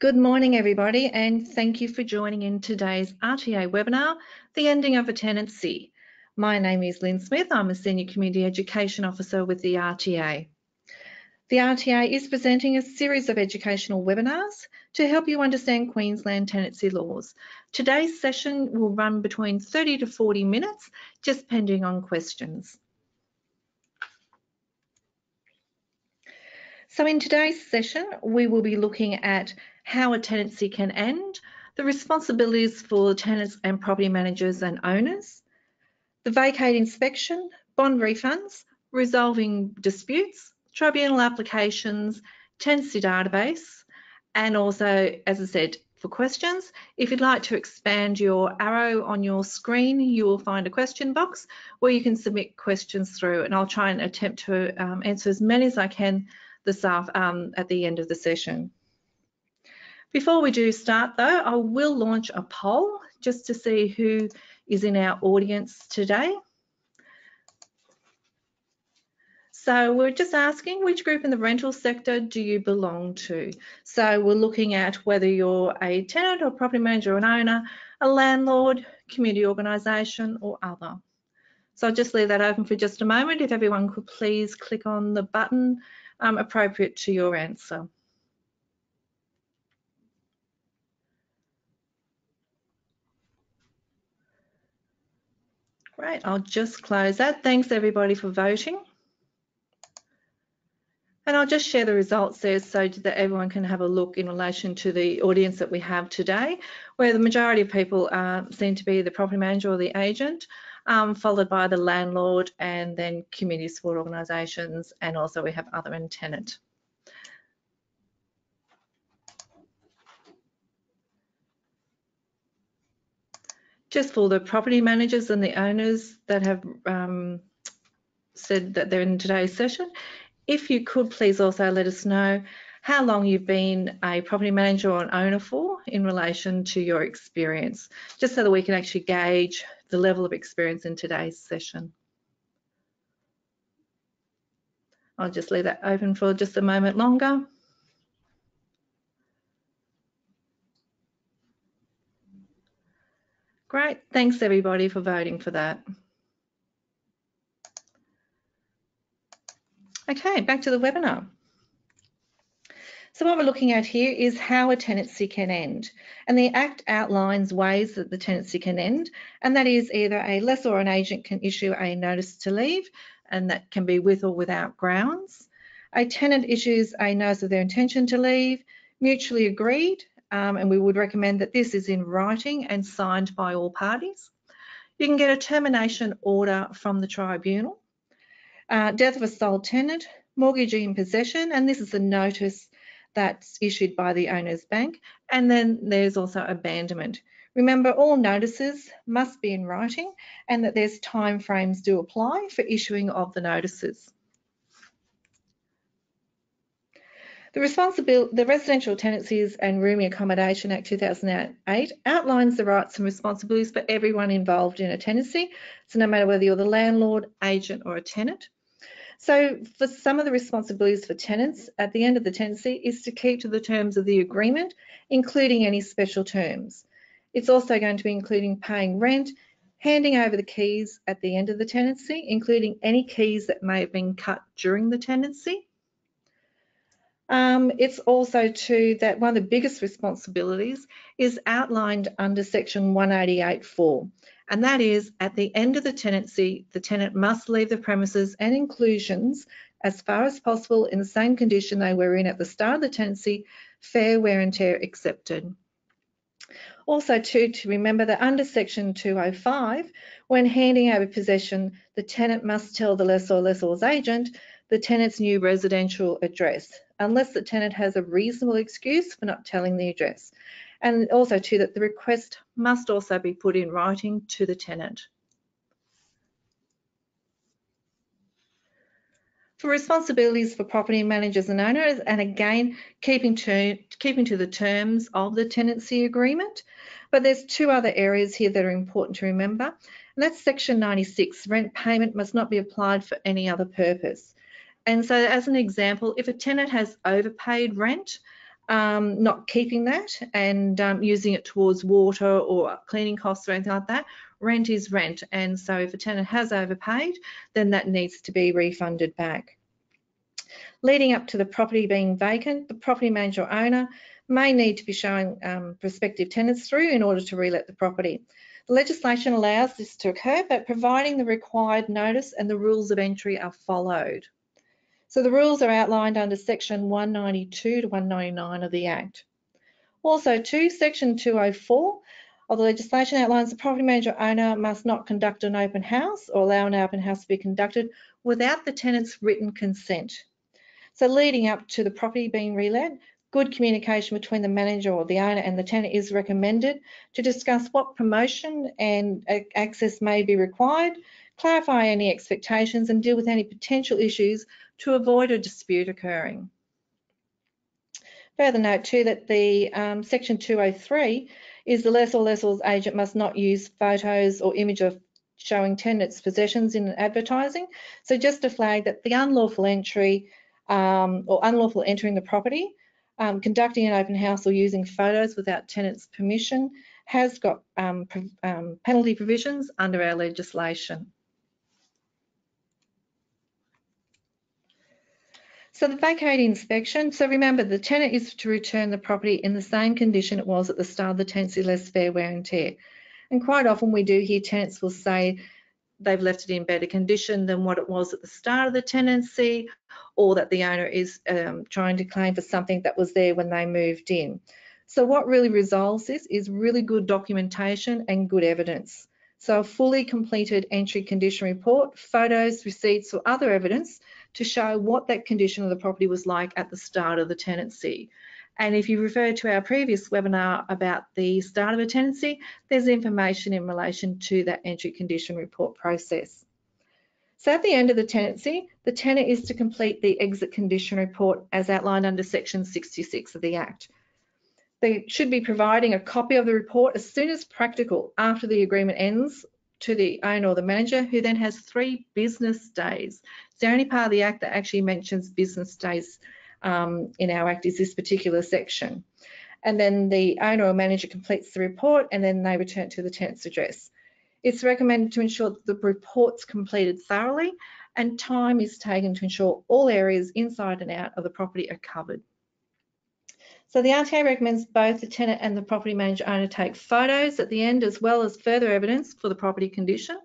Good morning, everybody, and thank you for joining in today's RTA webinar, The Ending of a Tenancy. My name is Lynn Smith. I'm a Senior Community Education Officer with the RTA. The RTA is presenting a series of educational webinars to help you understand Queensland tenancy laws. Today's session will run between 30 to 40 minutes, just depending on questions. So in today's session, we will be looking at how a tenancy can end, the responsibilities for tenants and property managers and owners, the vacate inspection, bond refunds, resolving disputes, tribunal applications, tenancy database, and also, as I said, for questions. If you'd like to expand your arrow on your screen, you will find a question box where you can submit questions through, and I'll try and attempt to answer as many as I can at the end of the session. Before we do start though, I will launch a poll just to see who is in our audience today. So we're just asking, which group in the rental sector do you belong to? So we're looking at whether you're a tenant or property manager or an owner, a landlord, community organisation or other. So I'll just leave that open for just a moment. If everyone could please click on the button appropriate to your answer. Great, I'll just close that. Thanks everybody for voting. And I'll just share the results there so that everyone can have a look in relation to the audience that we have today, where the majority of people seem to be the property manager or the agent, followed by the landlord and then community support organisations, and also we have other and tenant. Just for the property managers and the owners that have said that they're in today's session, if you could please also let us know how long you've been a property manager or an owner for in relation to your experience, just so that we can actually gauge the level of experience in today's session. I'll just leave that open for just a moment longer. Great, thanks everybody for voting for that. Okay, back to the webinar. So what we're looking at here is how a tenancy can end. And the Act outlines ways that the tenancy can end, and that is either a lessor or an agent can issue a notice to leave, and that can be with or without grounds. A tenant issues a notice of their intention to leave, mutually agreed, and we would recommend that this is in writing and signed by all parties. You can get a termination order from the tribunal. Death of a sole tenant, mortgagee in possession, and this is a notice that's issued by the owner's bank, and then there's also abandonment. Remember, all notices must be in writing and that there's timeframes do apply for issuing of the notices. The Residential Tenancies and Rooming Accommodation Act 2008 outlines the rights and responsibilities for everyone involved in a tenancy, so no matter whether you're the landlord, agent or a tenant. So for some of the responsibilities for tenants at the end of the tenancy is to keep to the terms of the agreement, including any special terms. It's also going to be including paying rent, handing over the keys at the end of the tenancy, including any keys that may have been cut during the tenancy. It's also too that one of the biggest responsibilities is outlined under section 188(4), and that is at the end of the tenancy, the tenant must leave the premises and inclusions as far as possible in the same condition they were in at the start of the tenancy, fair wear and tear accepted. Also too, to remember that under section 205, when handing over possession, the tenant must tell the lessor or lessor's agent the tenant's new residential address, unless the tenant has a reasonable excuse for not telling the address. And also too, that the request must also be put in writing to the tenant. For responsibilities for property managers and owners, and again, keeping to the terms of the tenancy agreement. But there's two other areas here that are important to remember, and that's section 96, rent payment must not be applied for any other purpose. And so as an example, if a tenant has overpaid rent not keeping that and using it towards water or cleaning costs or anything like that. Rent is rent, and so if a tenant has overpaid, then that needs to be refunded back. Leading up to the property being vacant, the property manager or owner may need to be showing prospective tenants through in order to relet the property. The legislation allows this to occur, but providing the required notice and the rules of entry are followed. So the rules are outlined under section 192 to 199 of the Act. Also too, section 204 of the legislation outlines the property manager or owner must not conduct an open house or allow an open house to be conducted without the tenant's written consent. So leading up to the property being relet, good communication between the manager or the owner and the tenant is recommended to discuss what promotion and access may be required, clarify any expectations and deal with any potential issues to avoid a dispute occurring. Further note too that the section 203 is the lessor's agent must not use photos or image of showing tenants' possessions in advertising. So just to flag that the unlawful entry or unlawful entering the property, conducting an open house or using photos without tenants' permission has got penalty provisions under our legislation. So the vacate inspection, so remember the tenant is to return the property in the same condition it was at the start of the tenancy, less fair wear and tear. And quite often we do hear tenants will say they've left it in better condition than what it was at the start of the tenancy, or that the owner is trying to claim for something that was there when they moved in. So what really resolves this is really good documentation and good evidence. So a fully completed entry condition report, photos, receipts or other evidence to show what that condition of the property was like at the start of the tenancy. And if you refer to our previous webinar about the start of a tenancy, there's information in relation to that entry condition report process. So at the end of the tenancy, the tenant is to complete the exit condition report as outlined under section 66 of the Act. They should be providing a copy of the report as soon as practical after the agreement ends to the owner or the manager, who then has 3 business days. It's the only part of the Act that actually mentions business days in our Act is this particular section. And then the owner or manager completes the report and then they return to the tenant's address. It's recommended to ensure that the report's completed thoroughly and time is taken to ensure all areas inside and out of the property are covered. So the RTA recommends both the tenant and the property manager owner take photos at the end as well as further evidence for the property condition,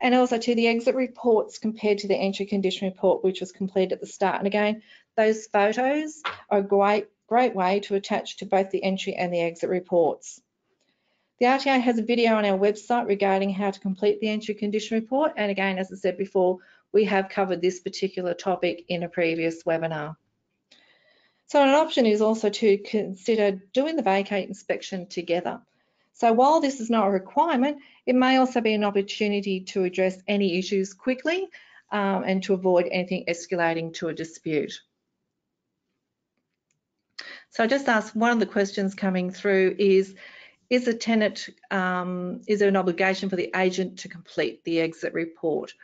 and also to the exit reports compared to the entry condition report which was completed at the start. And again, those photos are a great way to attach to both the entry and the exit reports. The RTA has a video on our website regarding how to complete the entry condition report, and again, as I said before, we have covered this particular topic in a previous webinar. So an option is also to consider doing the vacate inspection together. So while this is not a requirement, it may also be an opportunity to address any issues quickly and to avoid anything escalating to a dispute. So I just asked, one of the questions coming through is a tenant, is there an obligation for the agent to complete the exit report?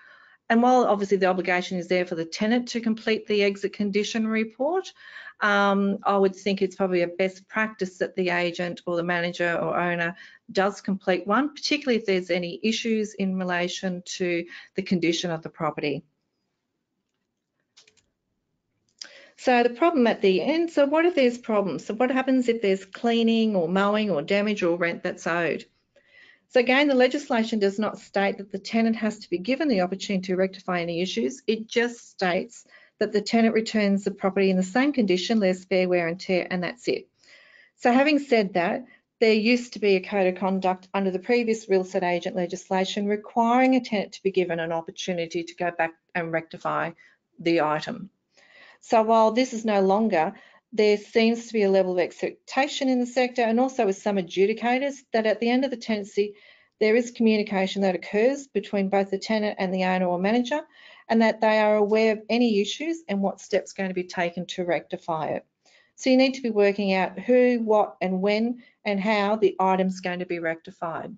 And while obviously the obligation is there for the tenant to complete the exit condition report, I would think it's probably a best practice that the agent or the manager or owner does complete one, particularly if there's any issues in relation to the condition of the property. So the problem at the end, so what if there's problems? So what happens if there's cleaning or mowing or damage or rent that's owed? So again, the legislation does not state that the tenant has to be given the opportunity to rectify any issues. It just states that the tenant returns the property in the same condition, less fair wear and tear, and that's it. So having said that, there used to be a code of conduct under the previous real estate agent legislation requiring a tenant to be given an opportunity to go back and rectify the item. So while this is no longer, there seems to be a level of expectation in the sector, and also with some adjudicators, that at the end of the tenancy, there is communication that occurs between both the tenant and the owner or manager, and that they are aware of any issues and what steps are going to be taken to rectify it. So you need to be working out who, what, and when, and how the item's going to be rectified.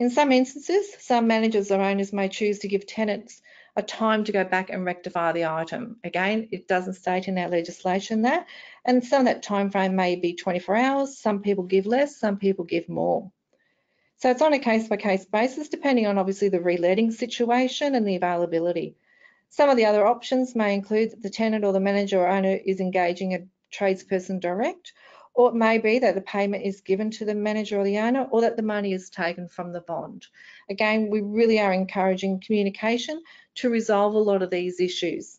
In some instances, some managers or owners may choose to give tenants a time to go back and rectify the item. Again, it doesn't state in our legislation that, and some of that time frame may be 24 hours, some people give less, some people give more. So it's on a case-by-case basis, depending on obviously the reletting situation and the availability. Some of the other options may include that the tenant or the manager or owner is engaging a tradesperson direct, or it may be that the payment is given to the manager or the owner, or that the money is taken from the bond. Again, we really are encouraging communication to resolve a lot of these issues.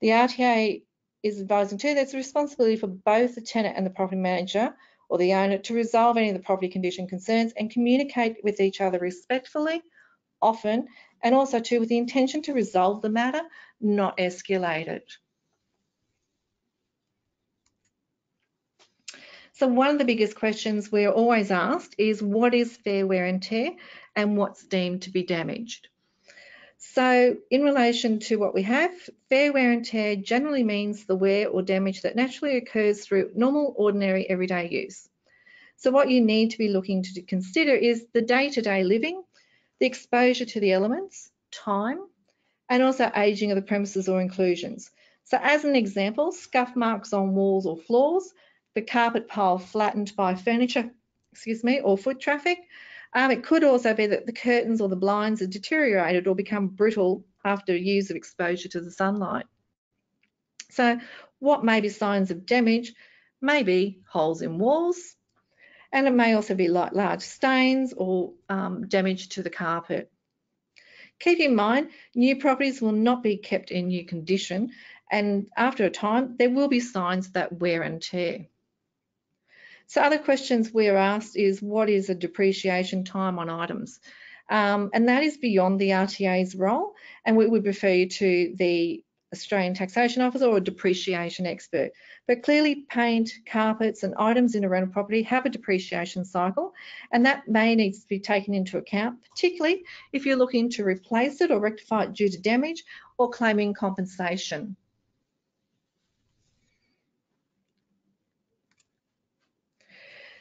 The RTA is advising too that it's a responsibility for both the tenant and the property manager or the owner to resolve any of the property condition concerns and communicate with each other respectfully, often, and also too with the intention to resolve the matter, not escalate it. So one of the biggest questions we're always asked is what is fair wear and tear and what's deemed to be damaged. So in relation to what we have, fair wear and tear generally means the wear or damage that naturally occurs through normal, ordinary, everyday use. So what you need to be looking to consider is the day-to-day living, the exposure to the elements, time, and also aging of the premises or inclusions. So as an example, scuff marks on walls or floors, the carpet pile flattened by furniture, or foot traffic. It could also be that the curtains or the blinds are deteriorated or become brittle after years of exposure to the sunlight. So what may be signs of damage may be holes in walls, and it may also be like large stains or damage to the carpet. Keep in mind, new properties will not be kept in new condition, and after a time there will be signs that wear and tear. So other questions we're asked is what is a depreciation time on items? And that is beyond the RTA's role, and we would refer you to the Australian Taxation Office or a depreciation expert. But clearly paint, carpets and items in a rental property have a depreciation cycle, and that may need to be taken into account, particularly if you're looking to replace it or rectify it due to damage or claiming compensation.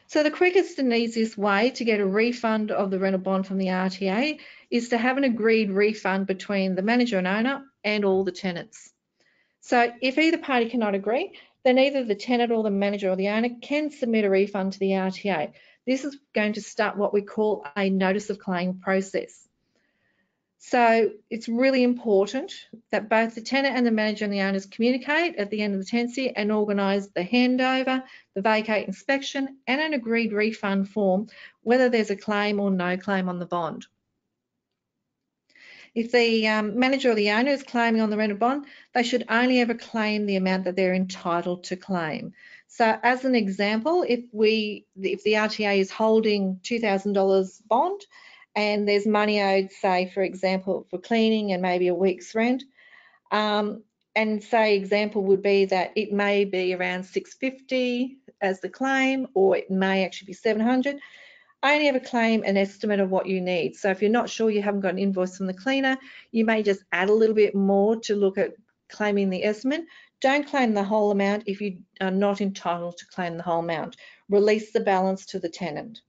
So the quickest and easiest way to get a refund of the rental bond from the RTA is to have an agreed refund between the manager and owner and all the tenants. So if either party cannot agree, then either the tenant or the manager or the owner can submit a refund to the RTA. This is going to start what we call a notice of claim process. So it's really important that both the tenant and the manager and the owners communicate at the end of the tenancy and organise the handover, the vacate inspection and an agreed refund form, whether there's a claim or no claim on the bond. If the manager or the owner is claiming on the rental bond, they should only ever claim the amount that they're entitled to claim. So as an example, if the RTA is holding $2,000 bond, and there's money owed, say, for example, for cleaning and maybe a week's rent. And say example would be that it may be around $650 as the claim, or it may actually be $700. Only ever claim an estimate of what you need. So if you're not sure, you haven't got an invoice from the cleaner, you may just add a little bit more to look at claiming the estimate. Don't claim the whole amount if you are not entitled to claim the whole amount. Release the balance to the tenant.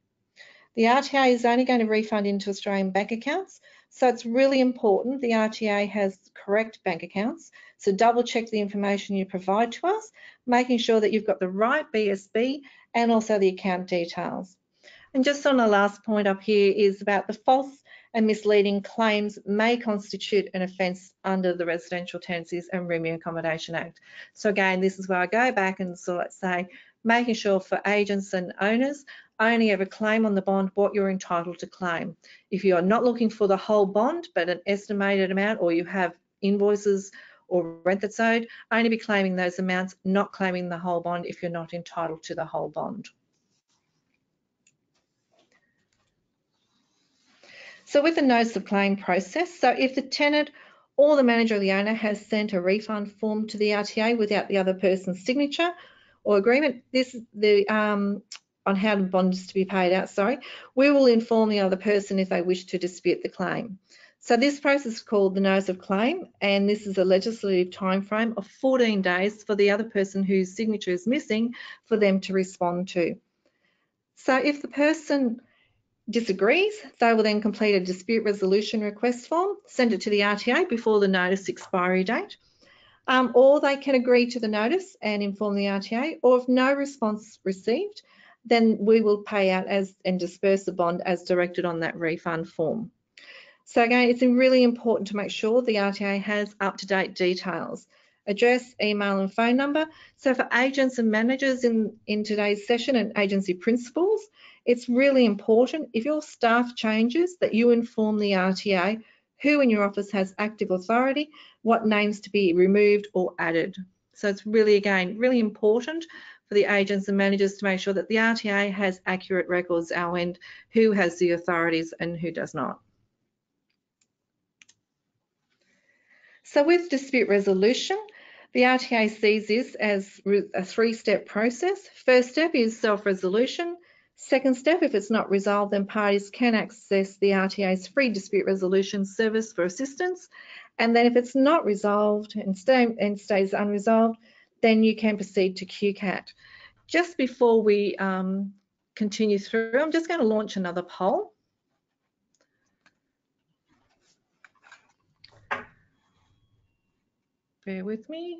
The RTA is only going to refund into Australian bank accounts, so it's really important the RTA has correct bank accounts. So double check the information you provide to us, making sure that you've got the right BSB and also the account details. And just on the last point up here is about the false and misleading claims may constitute an offence under the Residential Tenancies and Rooming Accommodation Act. So again, this is where I go back and so let's say, making sure for agents and owners only ever claim on the bond what you're entitled to claim. If you're not looking for the whole bond but an estimated amount, or you have invoices or rent that's owed, only be claiming those amounts, not claiming the whole bond if you're not entitled to the whole bond. So with the notice of claim process, so if the tenant or the manager or the owner has sent a refund form to the RTA without the other person's signature or agreement, on how the bond is to be paid out, we will inform the other person if they wish to dispute the claim. So this process is called the notice of claim, and this is a legislative time frame of 14 days for the other person whose signature is missing for them to respond to. So if the person disagrees, they will then complete a dispute resolution request form, send it to the RTA before the notice expiry date, or they can agree to the notice and inform the RTA, or if no response received, then we will pay out as and disperse the bond as directed on that refund form. So again, it's really important to make sure the RTA has up-to-date details, address, email and phone number. So for agents and managers in today's session and agency principals, it's really important if your staff changes that you inform the RTA who in your office has active authority, what names to be removed or added. So it's really, again, really important for the agents and managers to make sure that the RTA has accurate records our end, who has the authorities and who does not. So with dispute resolution, the RTA sees this as a three-step process. First step is self-resolution. Second step, if it's not resolved, then parties can access the RTA's free dispute resolution service for assistance. And then if it's not resolved and stays unresolved, then you can proceed to QCAT. Just before we continue through, I'm just going to launch another poll. Bear with me.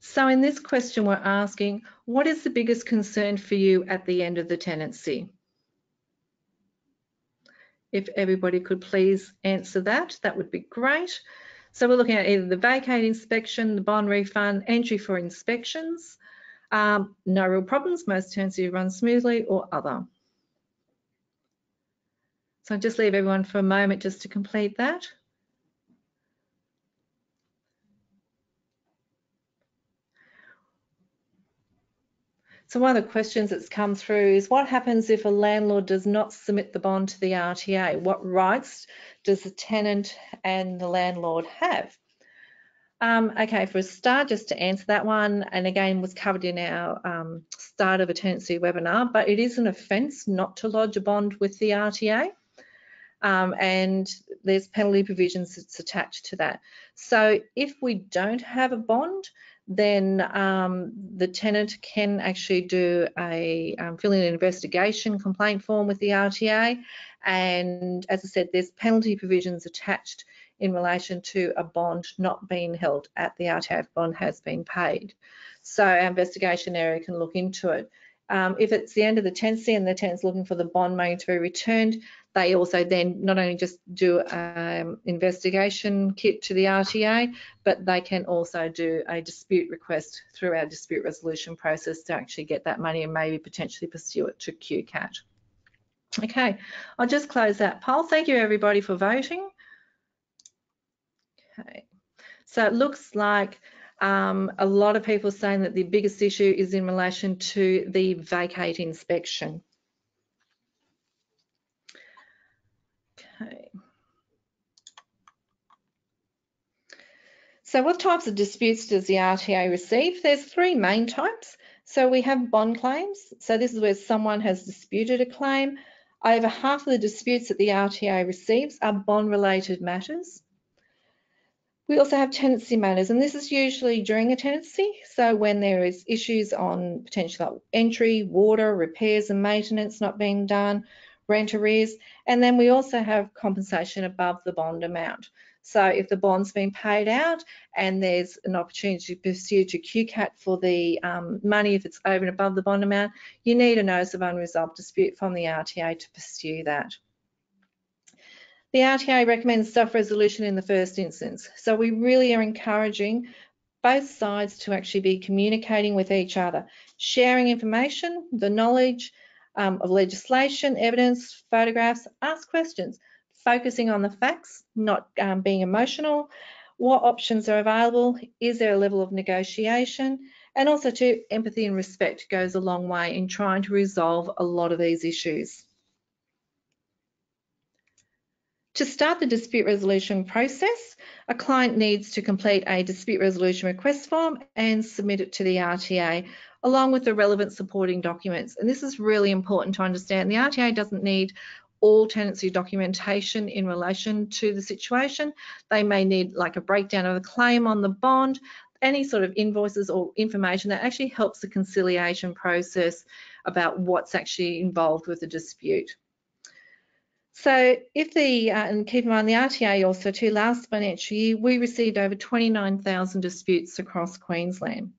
So in this question, we're asking, what is the biggest concern for you at the end of the tenancy? If everybody could please answer that, that would be great. So we're looking at either the vacate inspection, the bond refund, entry for inspections, no real problems, most tenancies run smoothly, or other. So I'll just leave everyone for a moment just to complete that. So one of the questions that's come through is what happens if a landlord does not submit the bond to the RTA? What rights does the tenant and the landlord have? Okay, for a start, just to answer that one, and again was covered in our start of a tenancy webinar, but it is an offence not to lodge a bond with the RTA. And there's penalty provisions that's attached to that. So if we don't have a bond, then the tenant can actually do a fill in an investigation complaint form with the RTA, and as I said, there's penalty provisions attached in relation to a bond not being held at the RTA if bond has been paid. So our investigation area can look into it. If it's the end of the tenancy and the tenant's looking for the bond money to be returned, they also then not only just do an investigation kit to the RTA, but they can also do a dispute request through our dispute resolution process to actually get that money and maybe potentially pursue it to QCAT. Okay, I'll just close that poll. Thank you everybody for voting. Okay, so it looks like a lot of people saying that the biggest issue is in relation to the vacate inspection. Okay. So what types of disputes does the RTA receive? There's three main types. So we have bond claims. So this is where someone has disputed a claim. Over half of the disputes that the RTA receives are bond-related matters. We also have tenancy matters, and this is usually during a tenancy. So when there is issues on potential entry, water, repairs and maintenance not being done, rent arrears, and then we also have compensation above the bond amount. So if the bond's been paid out and there's an opportunity to pursue to QCAT for the money if it's over and above the bond amount, you need a notice of unresolved dispute from the RTA to pursue that. The RTA recommends self-resolution in the first instance. So we really are encouraging both sides to actually be communicating with each other, sharing information, the knowledge of legislation, evidence, photographs, ask questions, focusing on the facts, not being emotional, what options are available, is there a level of negotiation, and also too, empathy and respect goes a long way in trying to resolve a lot of these issues. To start the dispute resolution process, a client needs to complete a dispute resolution request form and submit it to the RTA, along with the relevant supporting documents. And this is really important to understand. The RTA doesn't need all tenancy documentation in relation to the situation. They may need like a breakdown of the claim on the bond, any sort of invoices or information that actually helps the conciliation process about what's actually involved with the dispute. So if the, and keep in mind the RTA also too, last financial year, we received over 29,000 disputes across Queensland.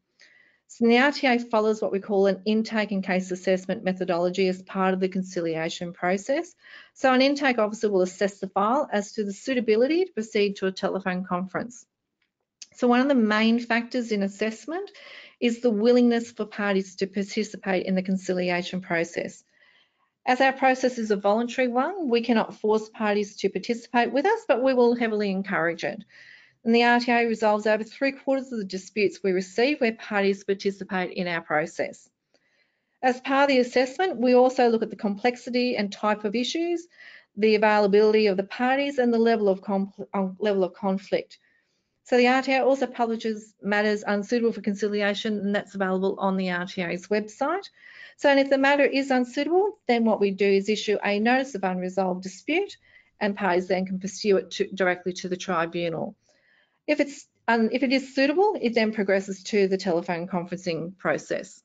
So the RTA follows what we call an intake and case assessment methodology as part of the conciliation process. So an intake officer will assess the file as to the suitability to proceed to a telephone conference. So one of the main factors in assessment is the willingness for parties to participate in the conciliation process. As our process is a voluntary one, we cannot force parties to participate with us, but we will heavily encourage it. And the RTA resolves over 3/4 of the disputes we receive where parties participate in our process. As part of the assessment, we also look at the complexity and type of issues, the availability of the parties, and the level of conflict. So the RTA also publishes matters unsuitable for conciliation, and that's available on the RTA's website. So, and if the matter is unsuitable, then what we do is issue a notice of unresolved dispute, and parties then can pursue it directly to the tribunal. If it is suitable, it then progresses to the telephone conferencing process.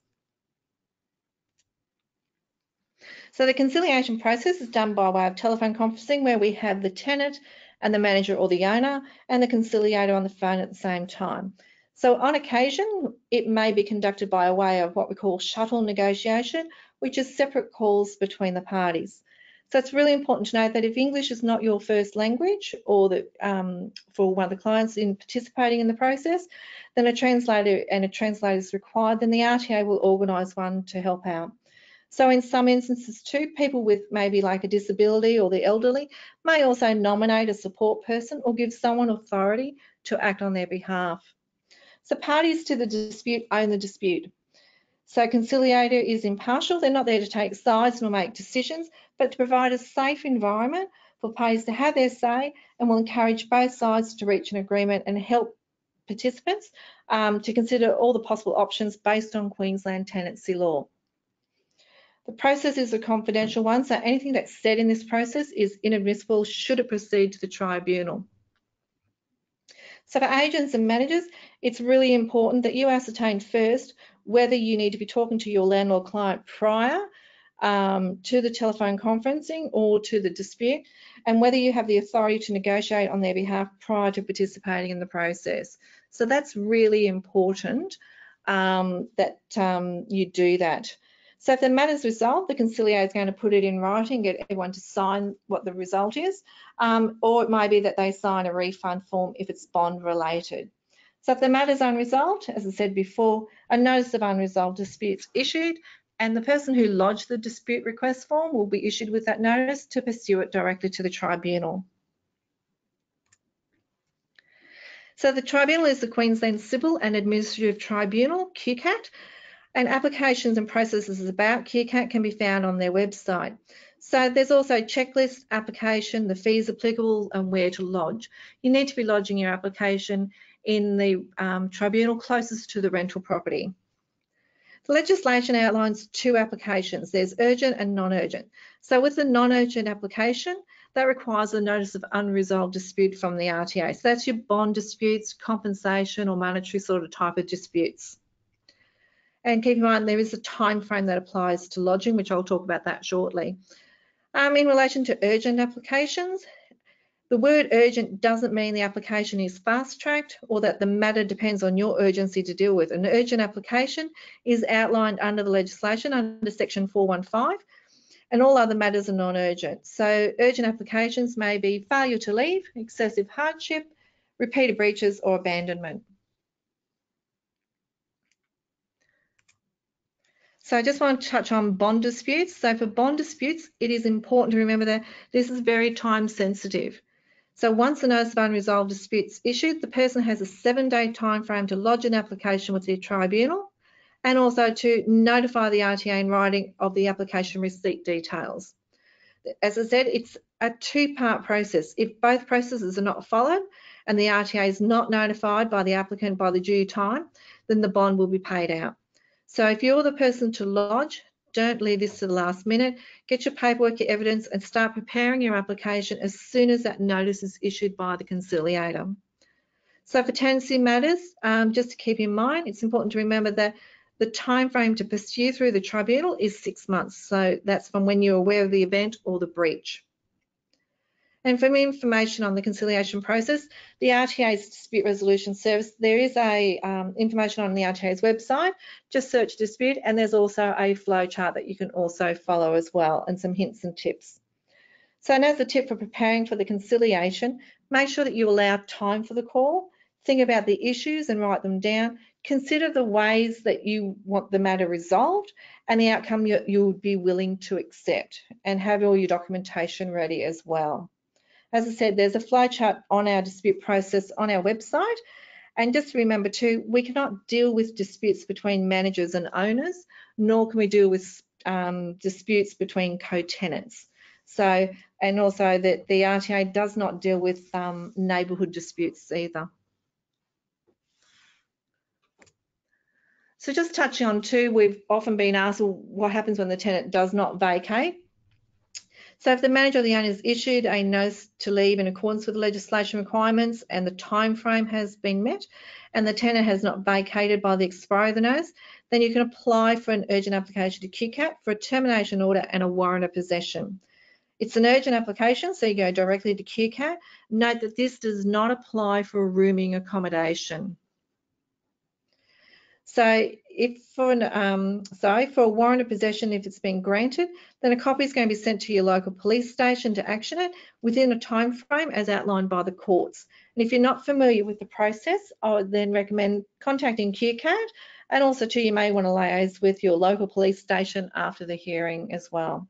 So the conciliation process is done by way of telephone conferencing, where we have the tenant and the manager or the owner and the conciliator on the phone at the same time. So on occasion, it may be conducted by a way of what we call shuttle negotiation, which is separate calls between the parties. So it's really important to note that if English is not your first language, or that for one of the clients in participating in the process, then a translator is required, then the RTA will organise one to help out. So in some instances too, people with maybe like a disability or the elderly may also nominate a support person or give someone authority to act on their behalf. So parties to the dispute own the dispute. So conciliator is impartial. They're not there to take sides nor make decisions, but to provide a safe environment for parties to have their say, and will encourage both sides to reach an agreement and help participants to consider all the possible options based on Queensland tenancy law. The process is a confidential one, so anything that's said in this process is inadmissible should it proceed to the tribunal. So for agents and managers, it's really important that you ascertain first whether you need to be talking to your landlord client prior to the telephone conferencing or to the dispute, and whether you have the authority to negotiate on their behalf prior to participating in the process. So that's really important that you do that. So if the matter's resolved, the conciliator is going to put it in writing, get everyone to sign what the result is, or it might be that they sign a refund form if it's bond related. So if the matter's unresolved, as I said before, a notice of unresolved disputes issued, and the person who lodged the dispute request form will be issued with that notice to pursue it directly to the tribunal. So the tribunal is the Queensland Civil and Administrative Tribunal, QCAT, and applications and processes about QCAT can be found on their website. So there's also a checklist, application, the fees applicable, and where to lodge. You need to be lodging your application in the tribunal closest to the rental property. The legislation outlines two applications. There's urgent and non-urgent. So with the non-urgent application, that requires a notice of unresolved dispute from the RTA. So that's your bond disputes, compensation, or monetary sort of type of disputes. And keep in mind, there is a time frame that applies to lodging, which I'll talk about that shortly. In relation to urgent applications, the word urgent doesn't mean the application is fast-tracked or that the matter depends on your urgency to deal with. An urgent application is outlined under the legislation under section 415, and all other matters are non-urgent. So urgent applications may be failure to leave, excessive hardship, repeated breaches, or abandonment. So I just want to touch on bond disputes. So for bond disputes, it is important to remember that this is very time sensitive. So once the notice of unresolved disputes issued, the person has a 7-day time frame to lodge an application with the tribunal, and also to notify the RTA in writing of the application receipt details. As I said, it's a two-part process. If both processes are not followed and the RTA is not notified by the applicant by the due time, then the bond will be paid out. So if you're the person to lodge, don't leave this to the last minute. Get your paperwork, your evidence, and start preparing your application as soon as that notice is issued by the conciliator. So for tenancy matters, just to keep in mind, it's important to remember that The time frame to pursue through the tribunal is 6 months, so that's from when you're aware of the event or the breach. And for information on the conciliation process, the RTA's dispute resolution service, there is a information on the RTA's website. Just search dispute, and there's also a flow chart that you can also follow as well, and some hints and tips. So, and as a tip for preparing for the conciliation, make sure that you allow time for the call. Think about the issues and write them down. Consider the ways that you want the matter resolved and the outcome you'll be willing to accept, and have all your documentation ready as well. As I said, there's a flow chart on our dispute process on our website. And just remember too, we cannot deal with disputes between managers and owners, nor can we deal with disputes between co-tenants. So, and also that the RTA does not deal with neighbourhood disputes either. So just touching on too, we've often been asked, well, what happens when the tenant does not vacate? So if the manager or the owner has issued a notice to leave in accordance with the legislation requirements and the time frame has been met and the tenant has not vacated by the expiry of the notice, then you can apply for an urgent application to QCAP for a termination order and a warrant of possession. It's an urgent application, so you go directly to QCAP. Note that this does not apply for a rooming accommodation. So if for a warrant of possession, if it's been granted, then a copy is going to be sent to your local police station to action it within a time frame as outlined by the courts. And if you're not familiar with the process, I would then recommend contacting QCAT, and also too, you may want to liaise with your local police station after the hearing as well.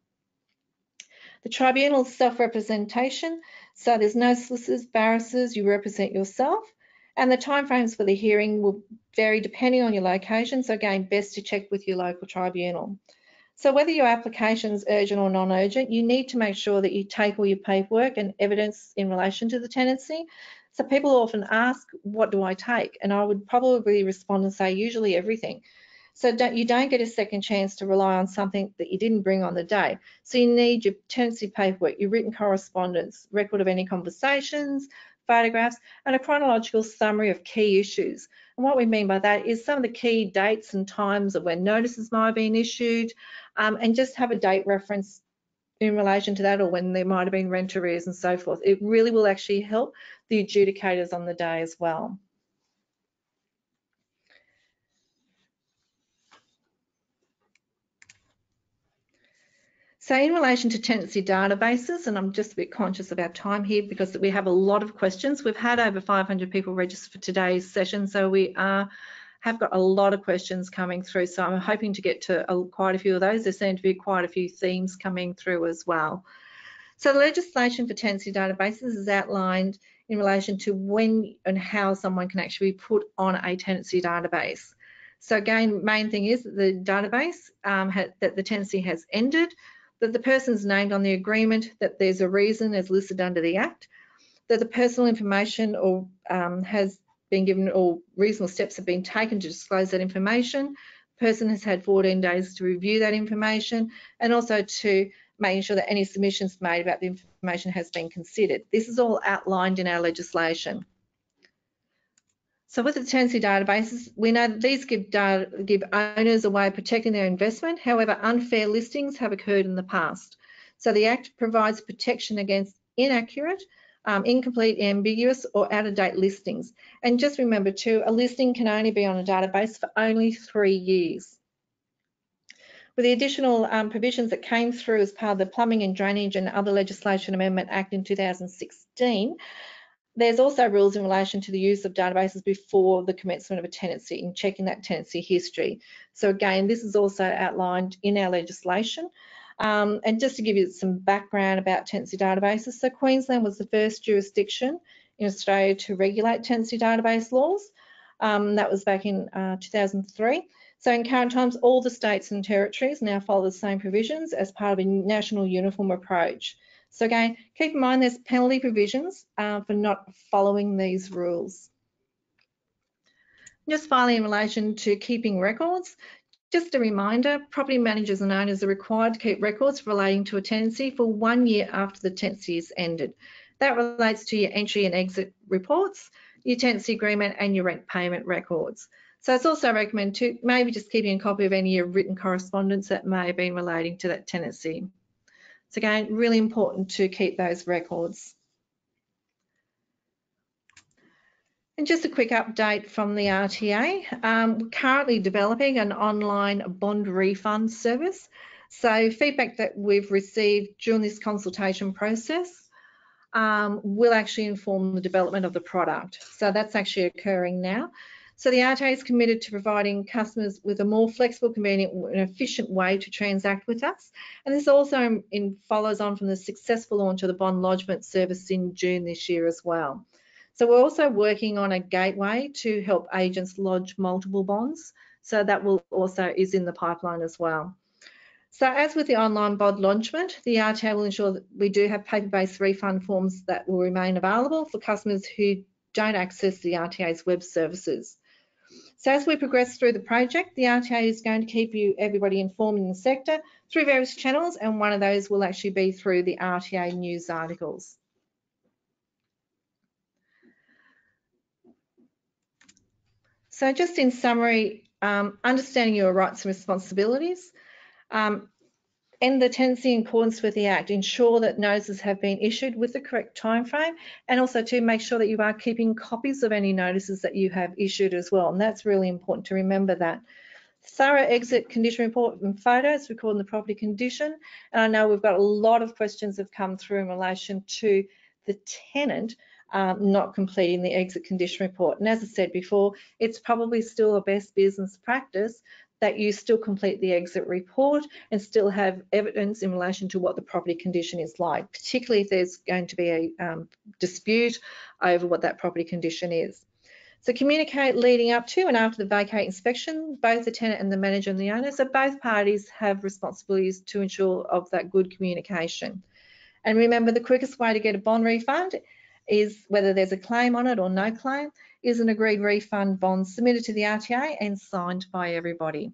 The tribunal's self-representation, so there's no solicitors, barristers, you represent yourself. And the timeframes for the hearing will vary depending on your location, so again, best to check with your local tribunal. So whether your application is urgent or non-urgent, you need to make sure that you take all your paperwork and evidence in relation to the tenancy. So people often ask, what do I take? And I would probably respond and say, usually everything. So you don't get a second chance to rely on something that you didn't bring on the day. So you need your tenancy paperwork, your written correspondence, record of any conversations, photographs, and a chronological summary of key issues. And what we mean by that is some of the key dates and times of when notices might have been issued, and just have a date reference in relation to that, or when there might have been rent arrears and so forth. It really will actually help the adjudicators on the day as well. So in relation to tenancy databases, and I'm just a bit conscious of our time here because we have a lot of questions. We've had over 500 people register for today's session, so we have got a lot of questions coming through. So I'm hoping to get to quite a few of those. There seem to be quite a few themes coming through as well. So the legislation for tenancy databases is outlined in relation to when and how someone can actually be put on a tenancy database. So again, main thing is that the database, that the tenancy has ended, that the person's named on the agreement, that there's a reason as listed under the Act, that the personal information or has been given or reasonable steps have been taken to disclose that information, the person has had 14 days to review that information, and also to making sure that any submissions made about the information has been considered. This is all outlined in our legislation. So with the tenancy databases, we know that these give owners a way of protecting their investment. However, unfair listings have occurred in the past. So the Act provides protection against inaccurate, incomplete, ambiguous or out-of-date listings. And just remember too, a listing can only be on a database for only 3 years. With the additional provisions that came through as part of the Plumbing and Drainage and Other Legislation Amendment Act in 2016, there's also rules in relation to the use of databases before the commencement of a tenancy and checking that tenancy history. So again, this is also outlined in our legislation. And just to give you some background about tenancy databases, so Queensland was the first jurisdiction in Australia to regulate tenancy database laws. That was back in 2003. So in current times, all the states and territories now follow the same provisions as part of a national uniform approach. So again, keep in mind there's penalty provisions for not following these rules. Just finally, in relation to keeping records, just a reminder, property managers and owners are required to keep records relating to a tenancy for 1 year after the tenancy is ended. That relates to your entry and exit reports, your tenancy agreement and your rent payment records. So it's also recommended to maybe just keeping a copy of any written correspondence that may have been relating to that tenancy. So again, really important to keep those records. And just a quick update from the RTA. We're currently developing an online bond refund service. So feedback that we've received during this consultation process will actually inform the development of the product. So that's actually occurring now. So the RTA is committed to providing customers with a more flexible, convenient and efficient way to transact with us. And this also follows on from the successful launch of the bond lodgement service in June this year as well. So we're also working on a gateway to help agents lodge multiple bonds. So that will also is in the pipeline as well. So as with the online bond lodgement, the RTA will ensure that we do have paper-based refund forms that will remain available for customers who don't access the RTA's web services. So as we progress through the project, the RTA is going to keep everybody informed in the sector through various channels, and one of those will actually be through the RTA news articles. So just in summary, understanding your rights and responsibilities, end the tenancy in accordance with the Act, ensure that notices have been issued with the correct time frame, and also to make sure that you are keeping copies of any notices that you have issued as well, and that's really important to remember that. Thorough exit condition report and photos recording the property condition, and I know we've got a lot of questions have come through in relation to the tenant not completing the exit condition report, and as I said before, it's probably still the best business practice that you still complete the exit report and still have evidence in relation to what the property condition is like, particularly if there's going to be a dispute over what that property condition is. So communicate leading up to and after the vacate inspection. Both the tenant and the manager and the owner, so both parties have responsibilities to ensure of that good communication. And remember, the quickest way to get a bond refund is, whether there's a claim on it or no claim, is an agreed refund bond submitted to the RTA and signed by everybody.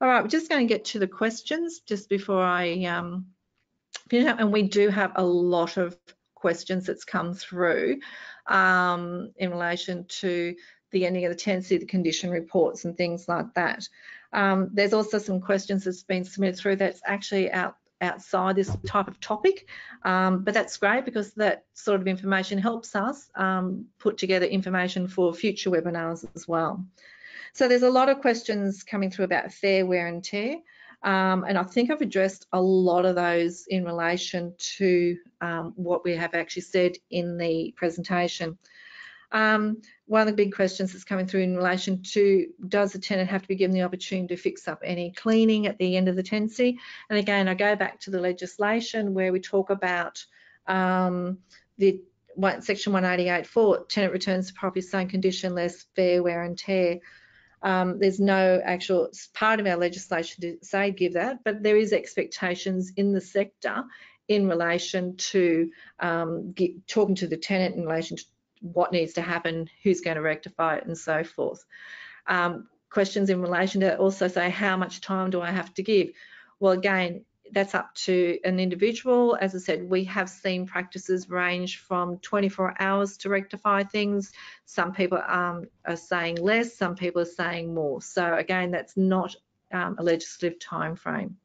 All right, we're just going to get to the questions just before I finish up, and we do have a lot of questions that's come through in relation to the ending of the tenancy, the condition reports and things like that. There's also some questions that's been submitted through that's actually outside this type of topic, but that's great because that sort of information helps us put together information for future webinars as well. So there's a lot of questions coming through about fair wear and tear, and I think I've addressed a lot of those in relation to what we have actually said in the presentation. One of the big questions that's coming through in relation to, does the tenant have to be given the opportunity to fix up any cleaning at the end of the tenancy? And again, I go back to the legislation where we talk about the section 188(4), tenant returns to property same condition less fair wear and tear. There's no actual part of our legislation to say give that, but there is expectations in the sector in relation to talking to the tenant in relation to what needs to happen, who's going to rectify it and so forth. Questions in relation to also say, how much time do I have to give? Well, again, that's up to an individual. As I said, we have seen practices range from 24 hours to rectify things. Some people are saying less, some people are saying more. So again, that's not a legislative time frame.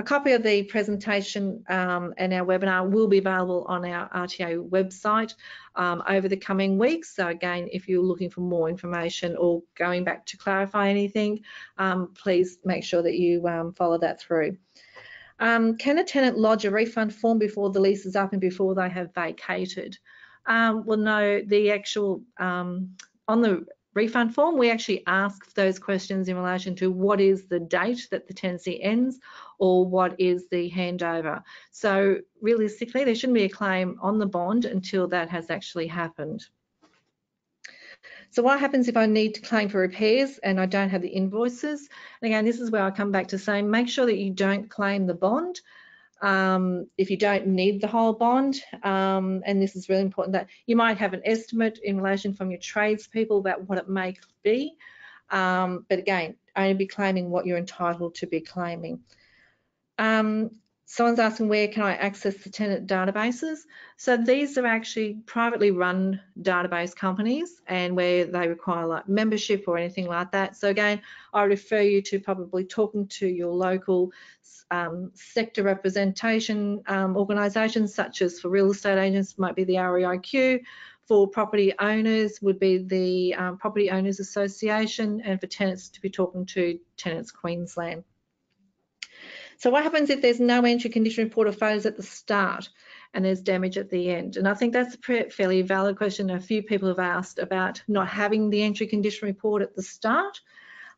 A copy of the presentation and our webinar will be available on our RTA website over the coming weeks. So again, if you're looking for more information or going back to clarify anything, please make sure that you follow that through. Can a tenant lodge a refund form before the lease is up and before they have vacated? Well, no, the actual, on the refund form, we actually ask those questions in relation to what is the date that the tenancy ends or what is the handover. So realistically, there shouldn't be a claim on the bond until that has actually happened. So what happens if I need to claim for repairs and I don't have the invoices? And again, this is where I come back to saying, make sure that you don't claim the bond if you don't need the whole bond, and this is really important that you might have an estimate in relation from your tradespeople about what it may be, but again, only be claiming what you're entitled to be claiming. Someone's asking, where can I access the tenant databases? So these are actually privately run database companies, and where they require like membership or anything like that. So again, I refer you to probably talking to your local sector representation organisations, such as for real estate agents might be the REIQ, for property owners would be the Property Owners Association, and for tenants to be talking to Tenants Queensland. So what happens if there's no entry condition report or photos at the start and there's damage at the end? And I think that's a fairly valid question. A few people have asked about not having the entry condition report at the start.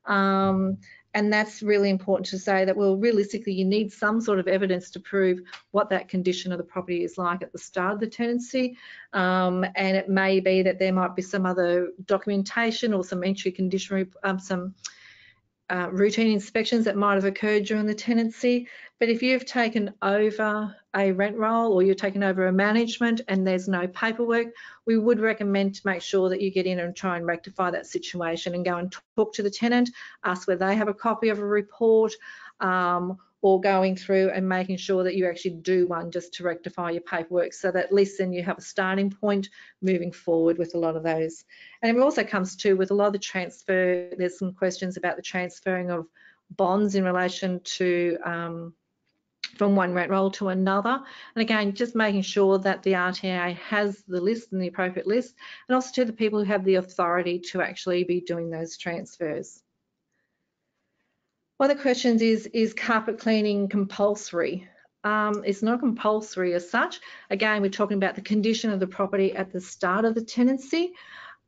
And that's really important to say that, well, realistically, you need some sort of evidence to prove what that condition of the property is like at the start of the tenancy. And it may be that there might be some other documentation or some entry condition, routine inspections that might have occurred during the tenancy. But if you've taken over a rent roll or you're taking over a management and there's no paperwork, we would recommend to make sure that you get in and try and rectify that situation and go and talk to the tenant, ask whether they have a copy of a report, or going through and making sure that you actually do one just to rectify your paperwork, so that at least then you have a starting point moving forward with a lot of those. And it also comes to with a lot of the transfer, there's some questions about the transferring of bonds in relation to from one rent roll to another. And again, just making sure that the RTA has the list and the appropriate list, and also to the people who have the authority to actually be doing those transfers. One of the questions is carpet cleaning compulsory? It's not compulsory as such. Again, we're talking about the condition of the property at the start of the tenancy,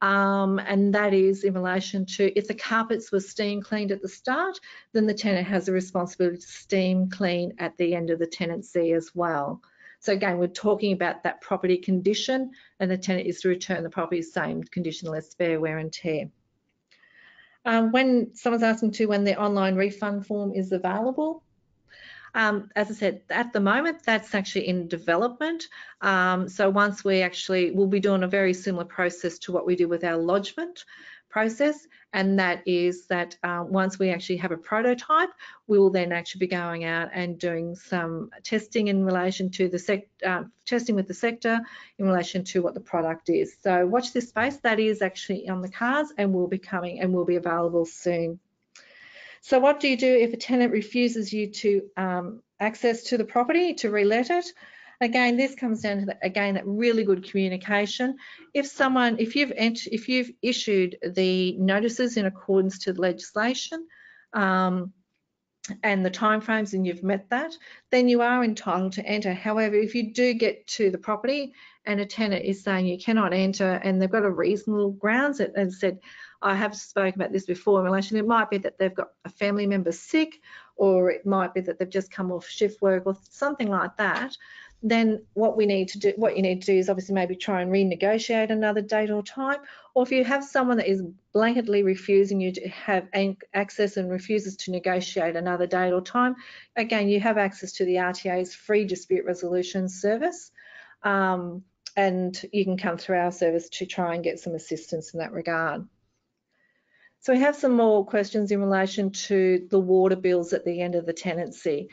and that is in relation to if the carpets were steam cleaned at the start, then the tenant has a responsibility to steam clean at the end of the tenancy as well. So again, we're talking about that property condition, and the tenant is to return the property same condition, less spare wear and tear. When someone's asking when the online refund form is available, as I said, at the moment that's actually in development. So once we actually, we'll be doing a very similar process to what we do with our lodgement process, and that is that once we actually have a prototype, we will then actually be going out and doing some testing in relation to the testing with the sector in relation to what the product is. So watch this space. That is actually on the cards and will be coming and will be available soon. So what do you do if a tenant refuses you to access to the property to relet it? Again, this comes down to that really good communication. If someone, if you've issued the notices in accordance to the legislation and the timeframes, and you've met that, then you are entitled to enter. However, if you do get to the property and a tenant is saying you cannot enter, and they've got a reasonable grounds and said, I have spoken about this before in relation, it might be that they've got a family member sick, or it might be that they've just come off shift work or something like that, then what you need to do is obviously maybe try and renegotiate another date or time. Or if you have someone that is blanketly refusing you to have access and refuses to negotiate another date or time, again, you have access to the RTA's free dispute resolution service, and you can come through our service to try and get some assistance in that regard. So we have some more questions in relation to the water bills at the end of the tenancy.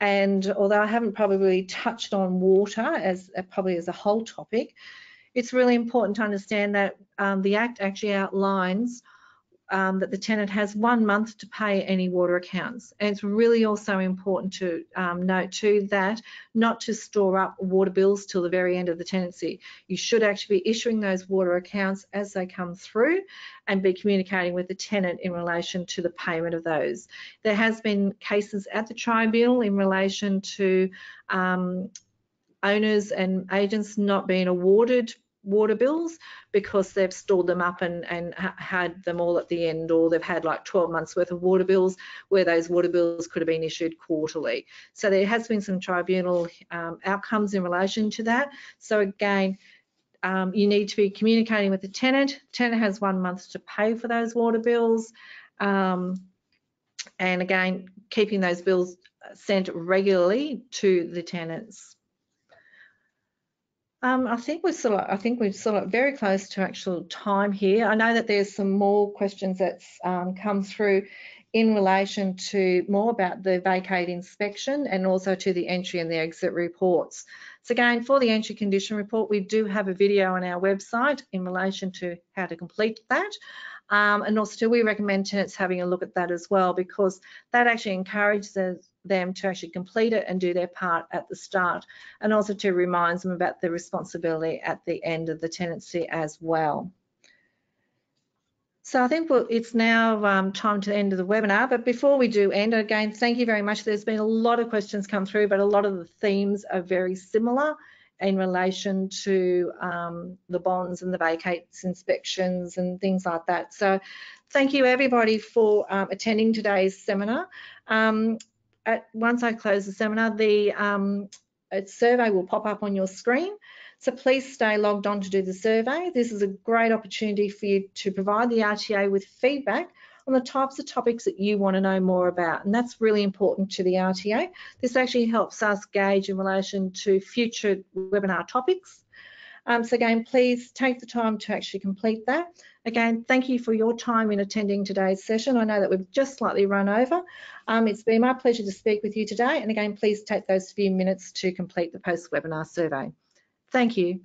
And although I haven't probably touched on water as probably as a whole topic, it's really important to understand that the Act actually outlines that the tenant has 1 month to pay any water accounts. And it's really also important to note too that not to store up water bills till the very end of the tenancy. You should actually be issuing those water accounts as they come through and be communicating with the tenant in relation to the payment of those. There has been cases at the tribunal in relation to owners and agents not being awarded water bills because they've stored them up and had them all at the end, or they've had like 12 months worth of water bills, where those water bills could have been issued quarterly. So there has been some tribunal outcomes in relation to that. So again, you need to be communicating with the tenant. The tenant has 1 month to pay for those water bills, and again, keeping those bills sent regularly to the tenants. I think we're sort of very close to actual time here. I know that there's some more questions that's come through in relation to more about the vacate inspection and also to the entry and the exit reports. So again, for the entry condition report, we do have a video on our website in relation to how to complete that. And also we recommend tenants having a look at that as well, because that actually encourages them to actually complete it and do their part at the start, and also to remind them about the responsibility at the end of the tenancy as well. So I think it's now time to the end of the webinar, but before we do end, again, thank you very much. There's been a lot of questions come through, but a lot of the themes are very similar in relation to the bonds and the vacates inspections and things like that. So thank you everybody for attending today's seminar. Once I close the seminar, the survey will pop up on your screen. So please stay logged on to do the survey. This is a great opportunity for you to provide the RTA with feedback on the types of topics that you want to know more about. And that's really important to the RTA. This actually helps us gauge in relation to future webinar topics. So again, please take the time to actually complete that. Again, thank you for your time in attending today's session. I know that we've just slightly run over. It's been my pleasure to speak with you today. And again, please take those few minutes to complete the post-webinar survey. Thank you.